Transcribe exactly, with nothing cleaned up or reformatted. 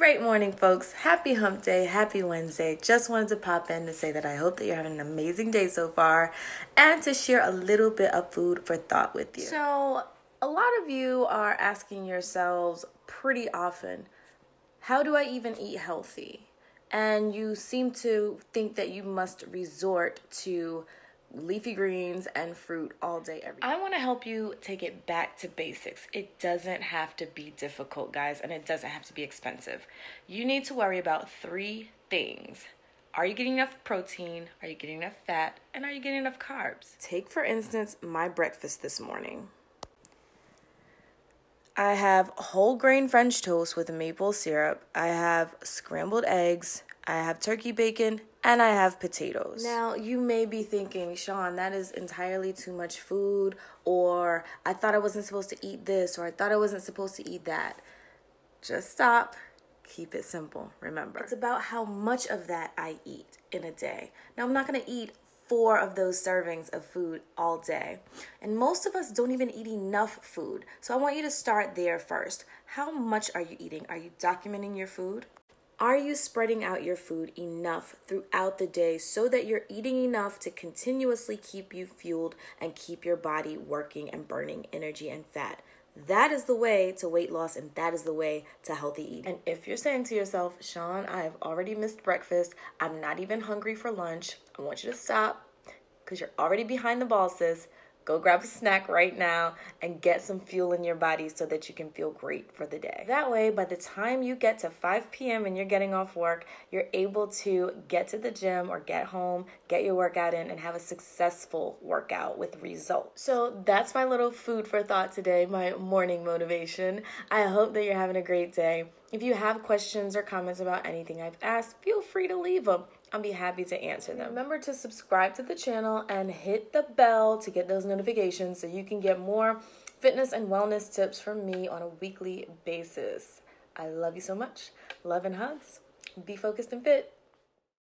Great morning, folks. Happy hump day. Happy Wednesday. Just wanted to pop in to say that I hope that you're having an amazing day so far and to share a little bit of food for thought with you. So a lot of you are asking yourselves pretty often, how do I even eat healthy? And you seem to think that you must resort to leafy greens and fruit all day, every day. I want to help you take it back to basics. It doesn't have to be difficult, guys, and it doesn't have to be expensive. You need to worry about three things. Are you getting enough protein? Are you getting enough fat? And are you getting enough carbs? Take, for instance, my breakfast this morning. I have whole grain French toast with maple syrup. I have scrambled eggs. I have turkey bacon. And I have potatoes. Now, you may be thinking, Sean, that is entirely too much food, or I thought I wasn't supposed to eat this, or I thought I wasn't supposed to eat that. Just stop. Keep it simple, remember. It's about how much of that I eat in a day. Now, I'm not going to eat four of those servings of food all day. And most of us don't even eat enough food. So I want you to start there first. How much are you eating? Are you documenting your food? Are you spreading out your food enough throughout the day so that you're eating enough to continuously keep you fueled and keep your body working and burning energy and fat? That is the way to weight loss, and that is the way to healthy eating. And if you're saying to yourself, Sean, I have already missed breakfast. I'm not even hungry for lunch. I want you to stop because you're already behind the ball, sis. Go grab a snack right now and get some fuel in your body so that you can feel great for the day. That way, by the time you get to five p m and you're getting off work, you're able to get to the gym or get home, get your workout in, and have a successful workout with results. So that's my little food for thought today, my morning motivation. I hope that you're having a great day. If you have questions or comments about anything I've asked, feel free to leave them. I'll be happy to answer them. Remember to subscribe to the channel and hit the bell to get those notifications so you can get more fitness and wellness tips from me on a weekly basis. I love you so much. Love and hugs. Be focused and fit.